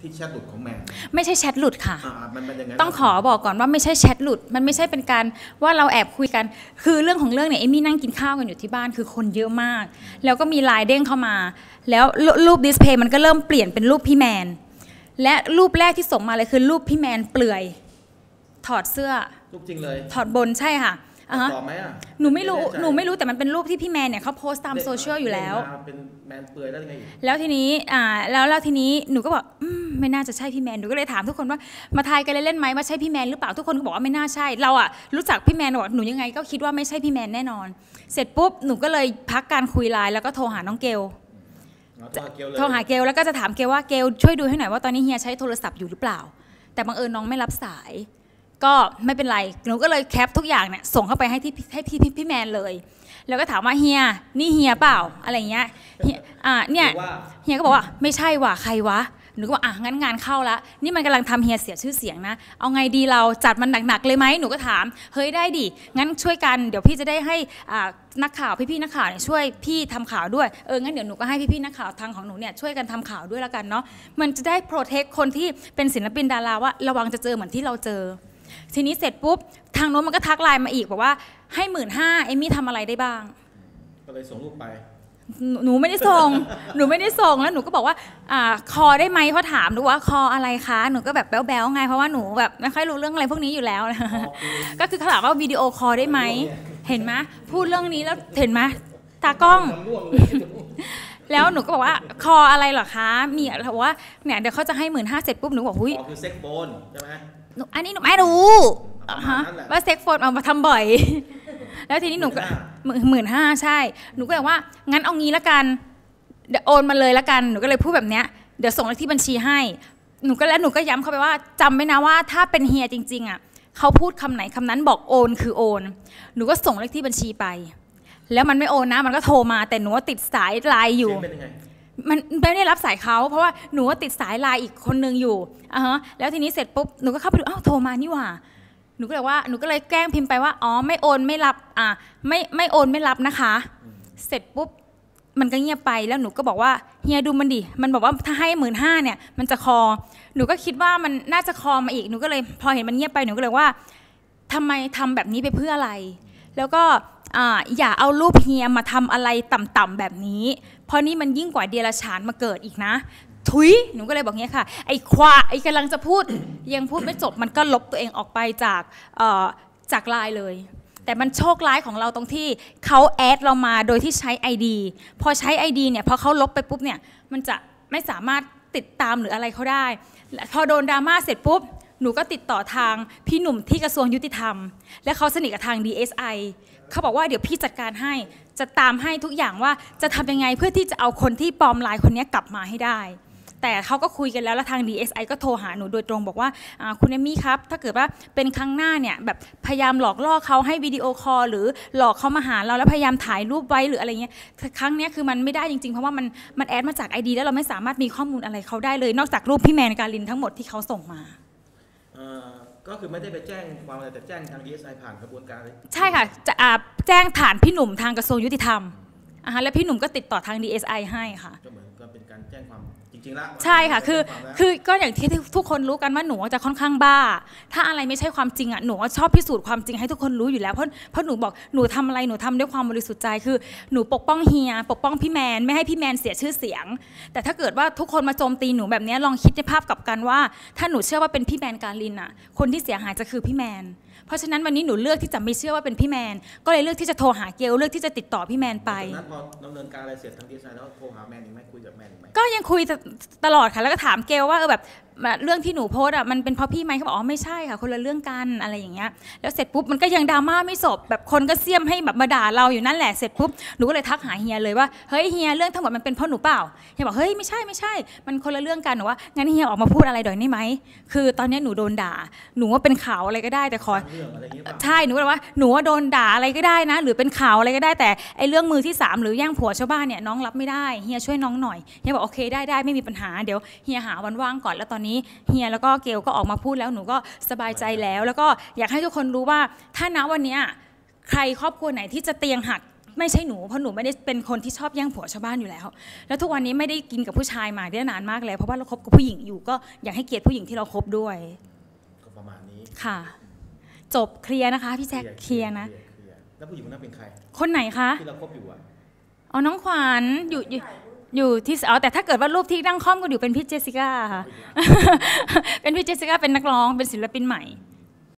ที่แชทหลุดของแมนไม่ใช่แชทหลุดค่ะต้องขอบอกก่อนว่าไม่ใช่แชทหลุดมันไม่ใช่เป็นการว่าเราแอบคุยกันคือเรื่องของเรื่องเนี่ยเอมี่นั่งกินข้าวกันอยู่ที่บ้านคือคนเยอะมากแล้วก็มีไลน์เด้งเข้ามาแล้วรูปดิสเพย์มันก็เริ่มเปลี่ยนเป็นรูปพี่แมนและรูปแรกที่ส่งมาเลยคือรูปพี่แมนเปลือยถอดเสื้อรูปจริงเลยถอดบนใช่ค่ะตอบไหมอ่ะหนูไม่รู้แต่มันเป็นรูปที่พี่แมนเนี่ยเขาโพสต์ตามโซเชียลอยู่แล้วเป็นแมนเปลือยได้ยังไงแล้วทีนี้แล้วทีนี้หนูก็บอกไม่น่าจะใช่พี่แมนหนูก็เลยถามทุกคนว่ามาทายกันเล่นไหมว่าใช่พี่แมนหรือเปล่าทุกคนก็บอกว่าไม่น่าใช่เราอ่ะรู้จักพี่แมนบอกหนูยังไงก็คิดว่าไม่ใช่พี่แมนแน่นอนเสร็จปุ๊บหนูก็เลยพักการคุยไลน์แล้วก็โทรหาน้องเกลโทรหาเกลแล้วก็จะถามเกลว่าเกลช่วยดูให้หน่อยว่าตอนนี้เฮียใช้โทรศัพท์อยู่หรือเปล่าแต่บังเอิญน้องไม่รับสายก็ไม่เป็นไรหนูก็เลยแคปทุกอย่างเนี่ยส่งเข้าไปให้พี่แมนเลยแล้วก็ถามว่าเฮียนี่เฮียเปล่าอะไรเงี้ยเนี่ยเฮียก็บอกว่าไม่ใช่ว่ะใครวะหนูก็บอกอ่ะงั้นงานเข้าละนี่มันกำลังทำเฮียเสียชื่อเสียงนะเอาไงดีเราจัดมันหนักๆเลยไหมหนูก็ถามเฮ้ยได้ดิงั้นช่วยกันเดี๋ยวพี่จะได้ให้นักข่าวพี่ๆนักข่าวเนี่ยช่วยพี่ทำข่าวด้วยงั้นเดี๋ยวหนูก็ให้พี่ๆนักข่าวทางของหนูเนี่ยช่วยกันทำข่าวด้วยละกันเนาะมันจะได้โปรเทคคนที่เป็นศิลปินดาราว่าระวังจะเจอเหมือนที่เราเจอทีนี้เสร็จปุ๊บทางโน้นมันก็ทักไลน์มาอีกบอกว่าให้15,000เอมี่ทำอะไรได้บ้างก็เลยส่งรูปไปหนูไม่ได้ส่งหนูไม่ได้ส่งแล้วหนูก็บอกว่าคอได้ไหมเขาถามดูว่าคออะไรคะหนูก็แบบแบ๊วๆไงเพราะว่าหนูแบบไม่ค่อยรู้เรื่องอะไรพวกนี้อยู่แล้วก็คือเขาถามว่าวิดีโอคอได้ไหมเห็นไหมพูดเรื่องนี้แล้วเห็นไหมตากล้องแล้วหนูก็บอกว่าคออะไรเหรอคะมีเขาบอกว่าเนี่ยเดี๋ยวเขาจะให้15,000เสร็จปุ๊บหนูบอกหุ้ยคือเซ็กโบนใช่ไหมอันนี้หนูไม่รู้ว่าเซ็กโฟนเอามาทำบ่อยแล้วทีนี้หนูก็15,000ใช่หนูก็เลยว่างั้นเอางี้ละกันเดี๋ยวโอนมาเลยละกันหนูก็เลยพูดแบบเนี้ยเดี๋ยวส่งเลขที่บัญชีให้หนูก็ย้ำเขาไปว่าจำไว้นะว่าถ้าเป็นเฮียจริงๆอ่ะเขาพูดคำไหนคำนั้นบอกโอนคือโอนหนูก็ส่งเลขที่บัญชีไปแล้วมันไม่โอนนะมันก็โทรมาแต่หนูว่าติดสายไลน์อยู่มันไม่ได้รับสายเขาเพราะว่าหนูว่าติดสายไลน์อีกคนนึงอยู่แล้วทีนี้เสร็จปุ๊บหนูก็เข้าไปดูอ้าวโทรมานี่หว่าหนูก็เลยว่าหนูก็เลยแกล้งพิมพ์ไปว่าอ๋อไม่โอนไม่รับไม่โอนไม่รับนะคะเสร็จปุ๊บมันก็เงียบไปแล้วหนูก็บอกว่าเฮียดูมันดิมันบอกว่าถ้าให้15,000เนี่ยมันจะคอหนูก็คิดว่ามันน่าจะคอมาอีกหนูก็เลยพอเห็นมันเงียบไปหนูก็เลยว่าทำไมทำแบบนี้ไปเพื่ออะไรแล้วก็อย่าเอารูปเฮียมาทำอะไรต่ำๆแบบนี้เพราะนี่มันยิ่งกว่าเดรัจฉานมาเกิดอีกนะทุยหนูก็เลยบอกเงี้ยค่ะไอ้ควาไอ้กำลังจะพูด ยังพูดไม่จบมันก็ลบตัวเองออกไปจากไลน์เลยแต่มันโชคร้ายของเราตรงที่เขาแอดเรามาโดยที่ใช้ ID พอใช้ ID เนี่ยพอเขาลบไปปุ๊บเนี่ยมันจะไม่สามารถติดตามหรืออะไรเขาได้พอโดนดราม่าเสร็จปุ๊บหนูก็ติดต่อทางพี่หนุ่มที่กระทรวงยุติธรรมและเขาสนิทกับทาง DSI เขาบอกว่าเดี๋ยวพี่จัดการให้จะตามให้ทุกอย่างว่าจะทำยังไงเพื่อที่จะเอาคนที่ปลอมไลน์คนนี้กลับมาให้ได้แต่เขาก็คุยกันแล้วและทาง DSI ก็โทรหาหนูโดยตรงบอกว่าคุณเอมี่ครับถ้าเกิดว่าเป็นครั้งหน้าเนี่ยแบบพยายามหลอกล่อเขาให้วิดีโอคอลหรือหลอกเขามาหาเราแล้วพยายามถ่ายรูปไว้หรืออะไรเงี้ยครั้งนี้คือมันไม่ได้จริงๆเพราะว่ามันแอดมาจาก ID แล้วเราไม่สามารถมีข้อมูลอะไรเขาได้เลยนอกจากรูปพี่แมนการินทั้งหมดที่เขาส่งมาก็คือไม่ได้ไปแจ้งความแต่แจ้งทาง DSI ผ่านกระบวนการใช่ค่ะจะแจ้งผ่านพี่หนุ่มทางกระทรวงยุติธรรมและพี่หนุ่มก็ติดต่อทาง DSI ให้ค่ะก็เหมือนก็เป็นการแจ้งความจริงๆแล้วใช่ค่ะคือก็อย่างที่ทุกคนรู้กันว่าหนูจะค่อนข้างบ้าถ้าอะไรไม่ใช่ความจริงอ่ะหนูชอบพิสูจน์ความจริงให้ทุกคนรู้อยู่แล้วเพราะหนูบอกหนูทำอะไรหนูทำด้วยความบริสุทธิ์ใจคือหนูปกป้องเฮียปกป้องพี่แมนไม่ให้พี่แมนเสียชื่อเสียงแต่ถ้าเกิดว่าทุกคนมาโจมตีหนูแบบนี้ลองคิดในภาพกลับกันว่าถ้าหนูเชื่อว่าเป็นพี่แมนการินอ่ะคนที่เสียหายจะคือพี่แมนเพราะฉะนั้นวันนี้หนูเลือกที่จะไม่เชื่อว่าเป็นพี่แมนก็เลยเลือกที่จะโทรหาเกลเลือกที่จะติดต่อพี่แมนไปนัดพอดำเนินการอะไรเสร็จทางดีไซน์แล้วโทรหาแมนยังไม่คุยกับแมนก็ยังคุยตลอดค่ะแล้วก็ถามเกลว่าแบบเรื่องที่หนูโพสอ่ะมันเป็นเพราะพี่ไหมเขาบอกอ๋อไม่ใช่ค่ะคนละเรื่องกันอะไรอย่างเงี้ยแล้วเสร็จปุ๊บมันก็ยังดราม่าไม่จบแบบคนก็เสี้ยมให้แบบมาด่าเราอยู่นั่นแหละเสร็จปุ๊บหนูก็เลยทักหาเฮียเลยว่าเฮ้ยเฮียเรื่องทั้งหมดมันเป็นเพราะหนูเปล่าเฮียบอกเฮ้ยไม่ใช่มันคนละเรื่องกันหนูว่างั้นเฮียออกมาพูดอะไรด่อยได้ไหมคือตอนนี้หนูโดนด่าหนูว่าเป็นข่าวอะไรก็ได้แต่ขอใช่หนูเลยว่าหนูว่าโดนด่าอะไรก็ได้นะหรือเป็นข่าวอะไรก็ได้แต่ไอ้เรื่องมือที่3หรือแย่งผัวชาวบ้านเนี่ยน้องรับไม่ได้เฮียช่วยน้องหน่อยเฮียบอกโอเคได้ไม่มีปัญหาเดี๋ยวเฮียหาวันว่างก่อนแล้วตอนนี้เฮียแล้วก็เกลก็ออกมาพูดแล้วหนูก็สบายใจแล้วก็อยากให้ทุกคนรู้ว่าถ้าณวันนี้ใครครอบครัวไหนที่จะเตียงหัก ไม่ใช่หนูเพราะหนูไม่ได้เป็นคนที่ชอบแย่งผัวชาวบ้านอยู่แล้วแล้วทุกวันนี้ไม่ได้กินกับผู้ชายมาได้นานมากแล้วเพราะว่าเราคบกับผู้หญิงอยู่ก็อยากให้เกียรติผู้หญิงที่เราคบด้วยก็ประมาณนี้ค่ะจบเคลียร์นะคะพี่แจ็คเคลียร์นะแล้วผู้หญิงคนนั้นเป็นใครคนไหนคะที่เราคบอยู่อะอ๋อน้องขวัญอยู่ที่อ๋อแต่ถ้าเกิดว่ารูปที่นั่งคล่อมก็อยู่เป็นพี่เจสสิก้าค่ะเป็นพี่เจสสิก้าเป็นนักร้องเป็นศิลปินใหม่